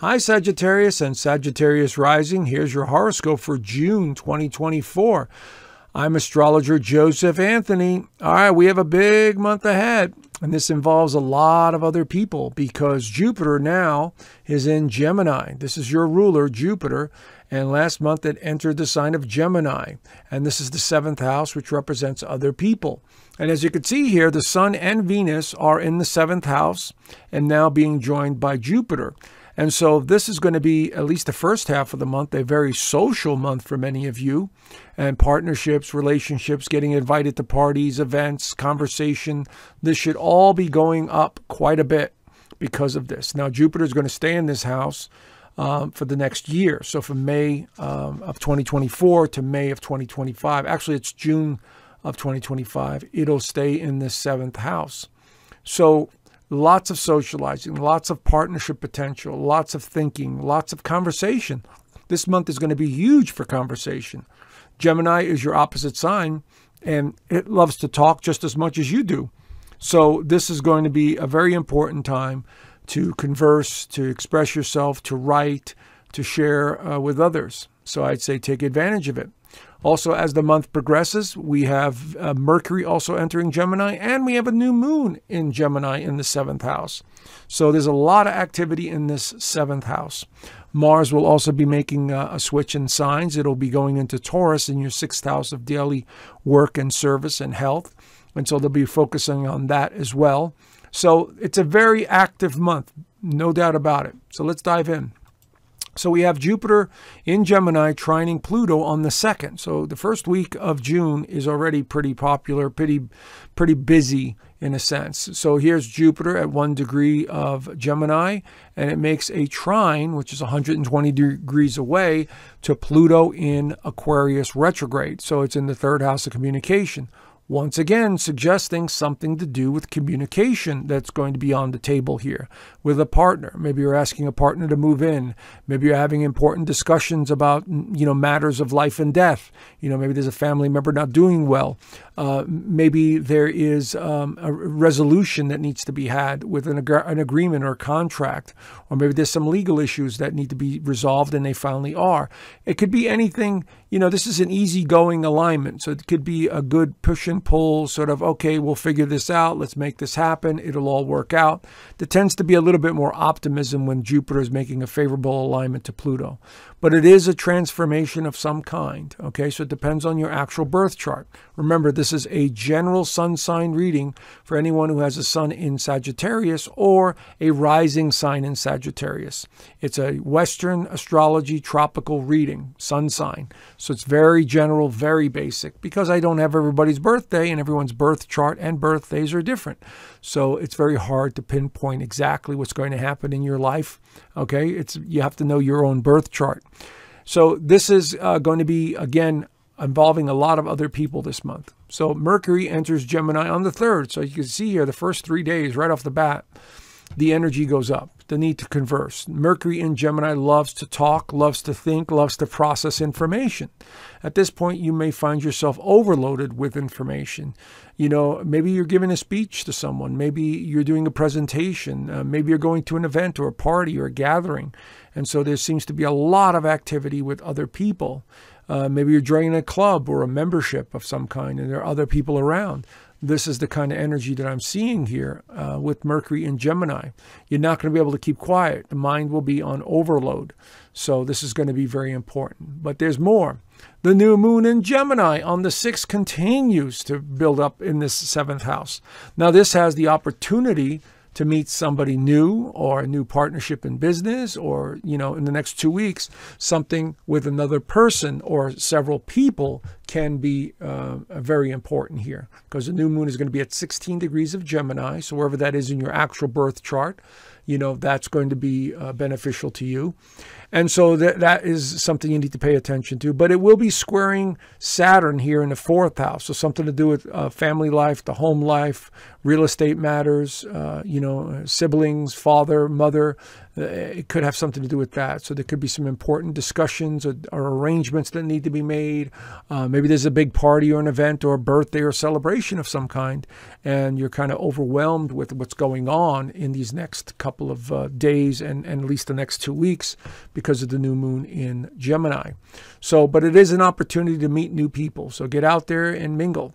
Hi Sagittarius and Sagittarius Rising, here's your horoscope for June 2024. I'm astrologer Joseph Anthony. All right, we have a big month ahead, and this involves a lot of other people because Jupiter now is in Gemini. This is your ruler, Jupiter, and last month it entered the sign of Gemini, and this is the seventh house, which represents other people. And as you can see here, the Sun and Venus are in the seventh house and now being joined by Jupiter. And so this is going to be, at least the first half of the month, a very social month for many of you. And partnerships, relationships, getting invited to parties, events, conversation, this should all be going up quite a bit because of this. Now, Jupiter is going to stay in this house for the next year. So from May of 2024 to May of 2025, actually it's June of 2025, it'll stay in this seventh house. So lots of socializing, lots of partnership potential, lots of thinking, lots of conversation. This month is going to be huge for conversation. Gemini is your opposite sign, and it loves to talk just as much as you do. So this is going to be a very important time to converse, to express yourself, to write, to share with others. So I'd say take advantage of it. Also, as the month progresses, we have Mercury also entering Gemini, and we have a new moon in Gemini in the seventh house. So there's a lot of activity in this seventh house. Mars will also be making a switch in signs. It'll be going into Taurus in your sixth house of daily work and service and health. And so they'll be focusing on that as well. So it's a very active month, no doubt about it. So let's dive in. So we have Jupiter in Gemini trining Pluto on the 2nd. So the first week of June is already pretty popular, pretty busy in a sense. So here's Jupiter at 1 degree of Gemini, and it makes a trine, which is 120 degrees away, to Pluto in Aquarius retrograde. So it's in the 3rd house of communication. Once again, suggesting something to do with communication that's going to be on the table here with a partner. Maybe you're asking a partner to move in. Maybe you're having important discussions about, you know, matters of life and death. You know, maybe there's a family member not doing well. Maybe there is a resolution that needs to be had with an agreement or contract. Or maybe there's some legal issues that need to be resolved, and they finally are. It could be anything. You know, this is an easygoing alignment, so it could be a good push and pull, sort of, okay, we'll figure this out, let's make this happen, it'll all work out. There tends to be a little bit more optimism when Jupiter is making a favorable alignment to Pluto. But it is a transformation of some kind, okay? So it depends on your actual birth chart. Remember, this is a general sun sign reading for anyone who has a sun in Sagittarius or a rising sign in Sagittarius. It's a Western astrology tropical reading, sun sign. So it's very general, very basic, because I don't have everybody's birthday, and everyone's birth chart and birthdays are different. So it's very hard to pinpoint exactly what's going to happen in your life, okay? You have to know your own birth chart. So this is going to be, again, involving a lot of other people this month. So Mercury enters Gemini on the 3rd. So you can see here the first 3 days right off the bat, the energy goes up, the need to converse. Mercury in Gemini loves to talk, loves to think, loves to process information. At this point, you may find yourself overloaded with information. You know, maybe you're giving a speech to someone. Maybe you're doing a presentation. Maybe you're going to an event or a party or a gathering. And so there seems to be a lot of activity with other people. Maybe you're joining a club or a membership of some kind, and there are other people around. This is the kind of energy that I'm seeing here with Mercury in Gemini. You're not going to be able to keep quiet. The mind will be on overload. So this is going to be very important. But there's more. The new moon in Gemini on the 6th continues to build up in this 7th house. Now this has the opportunity to meet somebody new, or a new partnership in business, or, you know, in the next 2 weeks, something with another person or several people can be very important here, because the new moon is going to be at 16 degrees of Gemini. So wherever that is in your actual birth chart, you know, that's going to be beneficial to you. And so that is something you need to pay attention to. But it will be squaring Saturn here in the 4th house. So something to do with family life, the home life, real estate matters, you know, siblings, father, mother, It could have something to do with that. So there could be some important discussions or arrangements that need to be made. Maybe there's a big party or an event or a birthday or celebration of some kind, and you're kind of overwhelmed with what's going on in these next couple of days and at least the next 2 weeks because of the new moon in Gemini. So, but it is an opportunity to meet new people. So get out there and mingle.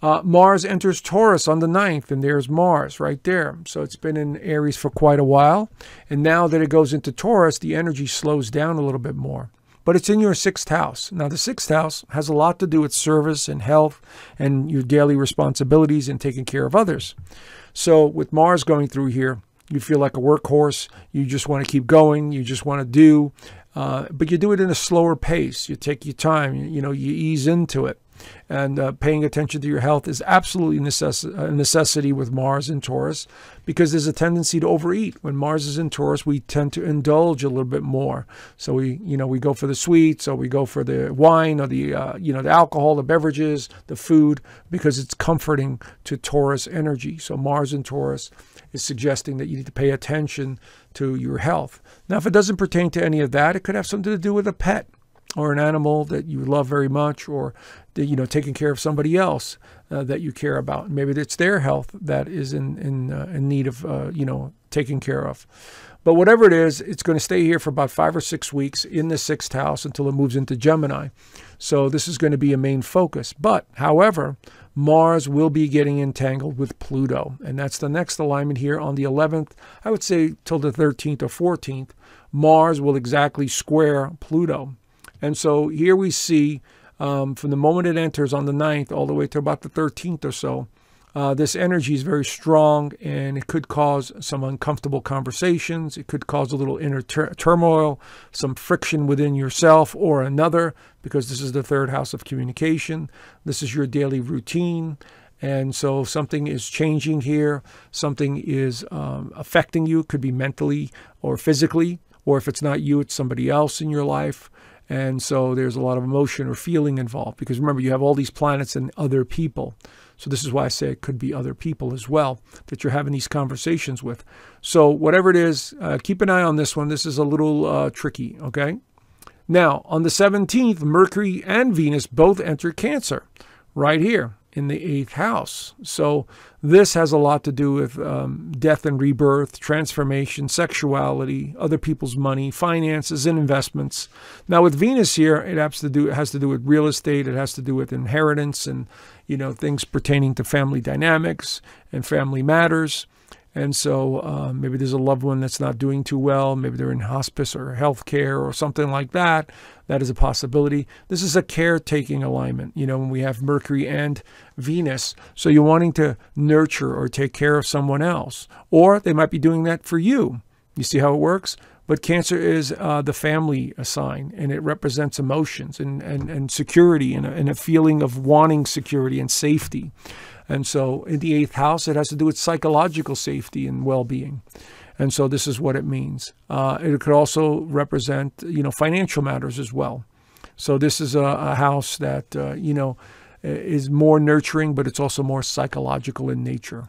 Mars enters Taurus on the 9th, and there's Mars right there. So it's been in Aries for quite a while. And now that it goes into Taurus, the energy slows down a little bit more. But it's in your 6th house. Now, the 6th house has a lot to do with service and health and your daily responsibilities and taking care of others. So with Mars going through here, you feel like a workhorse. You just want to keep going. You just want to do. But you do it in a slower pace. You take your time. You know, you ease into it. And paying attention to your health is absolutely a necessity with Mars in Taurus, because there's a tendency to overeat. When Mars is in Taurus, we tend to indulge a little bit more. So we go for the sweets, or we go for the wine, or the the alcohol, the beverages, the food, because it's comforting to Taurus energy. So Mars in Taurus is suggesting that you need to pay attention to your health. Now, if it doesn't pertain to any of that, it could have something to do with a pet, or an animal that you love very much, or taking care of somebody else that you care about. Maybe it's their health that is in need of taking care of. But whatever it is, it's going to stay here for about 5 or 6 weeks in the 6th house until it moves into Gemini. So this is going to be a main focus. But however, Mars will be getting entangled with Pluto, and that's the next alignment here on the 11th. I would say till the 13th or 14th, Mars will exactly square Pluto. And so here we see from the moment it enters on the 9th all the way to about the 13th or so, this energy is very strong, and it could cause some uncomfortable conversations. It could cause a little inner turmoil, some friction within yourself or another, because this is the 3rd house of communication. This is your daily routine. And so something is changing here. Something is affecting you. It could be mentally or physically, or if it's not you, it's somebody else in your life. And so there's a lot of emotion or feeling involved, because remember, you have all these planets and other people. So this is why I say it could be other people as well that you're having these conversations with. So whatever it is, keep an eye on this one. This is a little tricky, okay? Now, on the 17th, Mercury and Venus both enter Cancer right here in the 8th house. So this has a lot to do with death and rebirth, transformation, sexuality, other people's money, finances, and investments. Now, with Venus here, it has to do with real estate. It has to do with inheritance and things pertaining to family dynamics and family matters. And so maybe there's a loved one that's not doing too well. Maybe they're in hospice or health care or something like that. That is a possibility. This is a caretaking alignment, when we have Mercury and Venus. So you're wanting to nurture or take care of someone else, or they might be doing that for you. You see how it works? But Cancer is the family sign, and it represents emotions and security and a feeling of wanting security and safety. And so in the 8th house, it has to do with psychological safety and well-being. And so this is what it means. It could also represent, financial matters as well. So this is a house that, is more nurturing, but it's also more psychological in nature.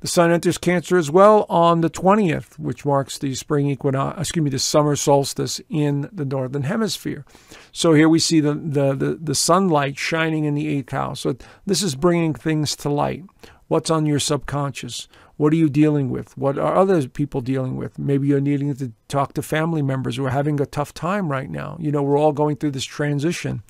The sun enters Cancer as well on the 20th, which marks the spring equinox, the summer solstice in the northern hemisphere. So here we see the sunlight shining in the 8th house. So this is bringing things to light. What's on your subconscious? What are you dealing with? What are other people dealing with? Maybe you're needing to talk to family members who are having a tough time right now. We're all going through this transition.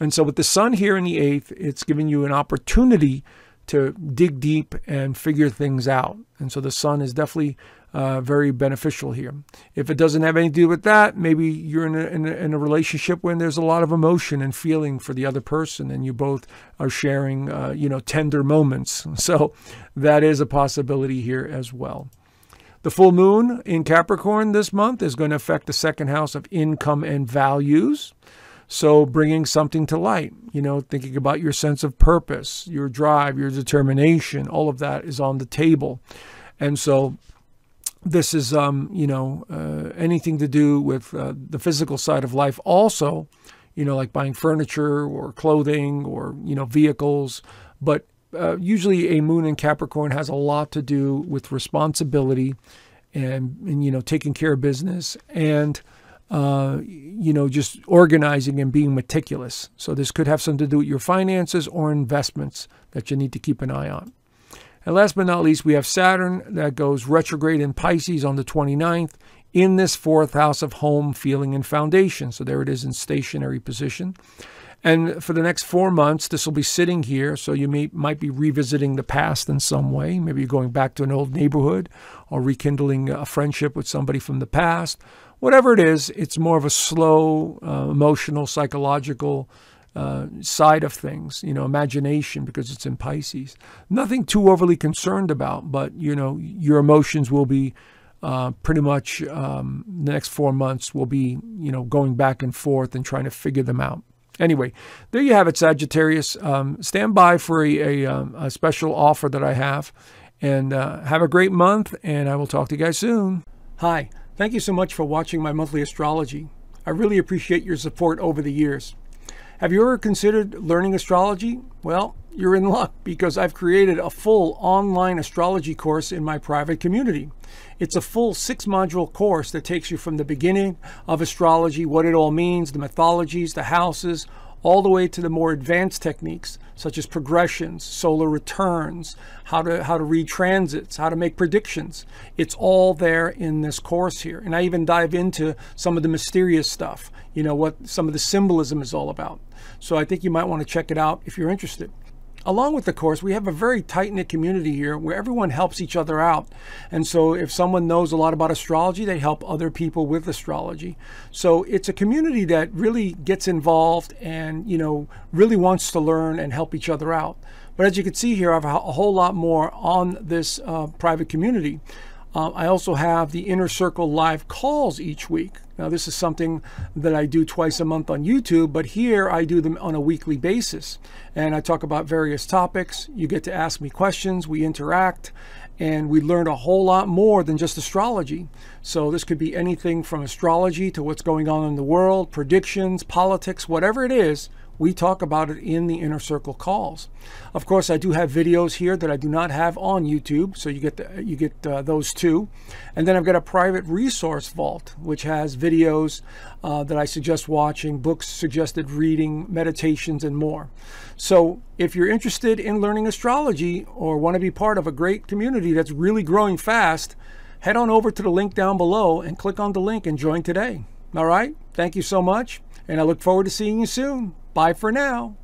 And so with the sun here in the 8th, it's giving you an opportunity to dig deep and figure things out. And so the sun is definitely very beneficial here. If it doesn't have anything to do with that, maybe you're in a relationship when there's a lot of emotion and feeling for the other person, and you both are sharing, tender moments. So that is a possibility here as well. The full moon in Capricorn this month is going to affect the 2nd house of income and values. So bringing something to light, thinking about your sense of purpose, your drive, your determination, all of that is on the table. And so this is, anything to do with the physical side of life also, like buying furniture or clothing or, vehicles. But usually a moon in Capricorn has a lot to do with responsibility and you know, taking care of business, and you know, just organizing and being meticulous. So this could have something to do with your finances or investments that you need to keep an eye on. And last but not least, we have Saturn that goes retrograde in Pisces on the 29th in this 4th house of home, feeling, and foundation. So there it is in stationary position. And for the next 4 months, this will be sitting here. So you might be revisiting the past in some way. Maybe you're going back to an old neighborhood or rekindling a friendship with somebody from the past. Whatever it is, it's more of a slow, emotional, psychological side of things, you know, imagination, because it's in Pisces. Nothing too overly concerned about, but, you know, your emotions will be pretty much the next 4 months will be, you know, going back and forth and trying to figure them out. Anyway, there you have it, Sagittarius. Stand by for a special offer that I have. And have a great month, and I will talk to you guys soon. Hi, thank you so much for watching my monthly astrology. I really appreciate your support over the years. Have you ever considered learning astrology? Well, you're in luck, because I've created a full online astrology course in my private community. It's a full 6-module course that takes you from the beginning of astrology, what it all means, the mythologies, the houses, all the way to the more advanced techniques such as progressions, solar returns, how to read transits, how to make predictions. It's all there in this course here. And I even dive into some of the mysterious stuff, you know, what some of the symbolism is all about. So I think you might want to check it out if you're interested. Along with the course, we have a very tight-knit community here where everyone helps each other out. And so if someone knows a lot about astrology, they help other people with astrology. So it's a community that really gets involved and, you know, really wants to learn and help each other out. But as you can see here, I have a whole lot more on this private community. I also have the Inner Circle live calls each week. Now, this is something that I do twice a month on YouTube, but here I do them on a weekly basis. And I talk about various topics. You get to ask me questions. We interact. And we learn a whole lot more than just astrology. So this could be anything from astrology to what's going on in the world, predictions, politics, whatever it is. We talk about it in the Inner Circle calls. Of course, I do have videos here that I do not have on YouTube, so you get those too. And then I've got a private resource vault, which has videos that I suggest watching, books suggested reading, meditations, and more. So if you're interested in learning astrology or want to be part of a great community that's really growing fast, head on over to the link down below and click on the link and join today. All right, thank you so much, and I look forward to seeing you soon. Bye for now.